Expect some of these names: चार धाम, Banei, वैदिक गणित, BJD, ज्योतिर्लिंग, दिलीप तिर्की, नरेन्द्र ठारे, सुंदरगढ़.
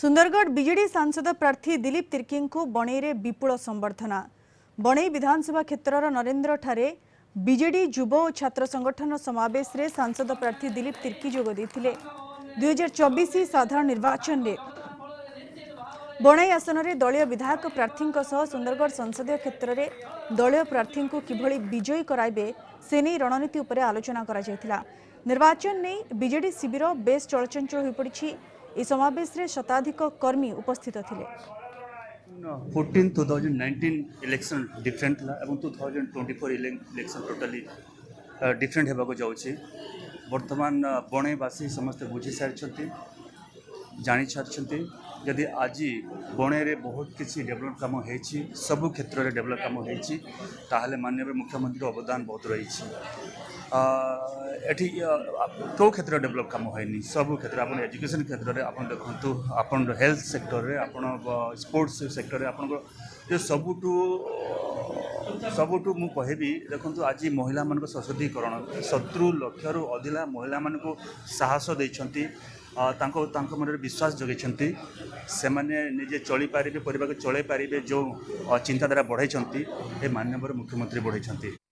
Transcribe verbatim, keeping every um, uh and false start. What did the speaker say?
सुंदरगढ़ BJD सांसद प्रार्थी दिलीप तिर्की बणई रे विपुल संबर्धना। बणई विधानसभा क्षेत्र नरेन्द्र ठारे बीजेडी युव और छात्र संगठन समावेश रे सांसद प्रार्थी दिलीप तिर्की जोग देथिले। दो हज़ार चौबीस साधारण निर्वाचन रे बणई आसन रे दलीय विधायक प्रार्थी सुंदरगढ़ संसदीय क्षेत्र रे दलीय प्रार्थी को किभली विजयी कराइबे से नै रणनीति उपरे आलोचना करा जायथिला। निर्वाचन नै बीजेडी शिविर बेस चलचंचल होई पड़िछि। इस समावेश रे शताधिक कर्मी उपस्थित थिले। चौदह दो हज़ार उन्नीस इलेक्शन डिफरेंट ला एवं दो हज़ार चौबीस इलेक्शन टोटली डिफरेंट हेबा को जाउछि। वर्तमान बणईवासी समस्त बुझी सारिछथि, जानि सारिछथि यदि आज बणई रे बहुत किसी डेवलप काम होइछि, सब क्षेत्र रे डेवलप काम होइछि ताहले माननीय मुख्यमंत्री अवदान बहुत रहिछि। एठी तो क्षेत्र डेवलप काम होइनि, सब क्षेत्र आपन एजुकेशन क्षेत्र रे आपन देखंतु, आपन हेल्थ सेक्टर रे, आपन स्पोर्ट्स सेक्टर रे, आपन जो सबुटू सबुटू मु कहबी देखंतु आज महिला मान को सशक्तिकरण सत्तर लाख रु अधिला महिला मान को साहस दैछंती, तांको तांको मन रे विश्वास जगैछंती, से माने निजे चली पारिबे, परिवार के चलै पारिबे, जो चिंताधारा बढ़ाइछंती ए माननीय मुख्यमंत्री बढ़ाइछंती।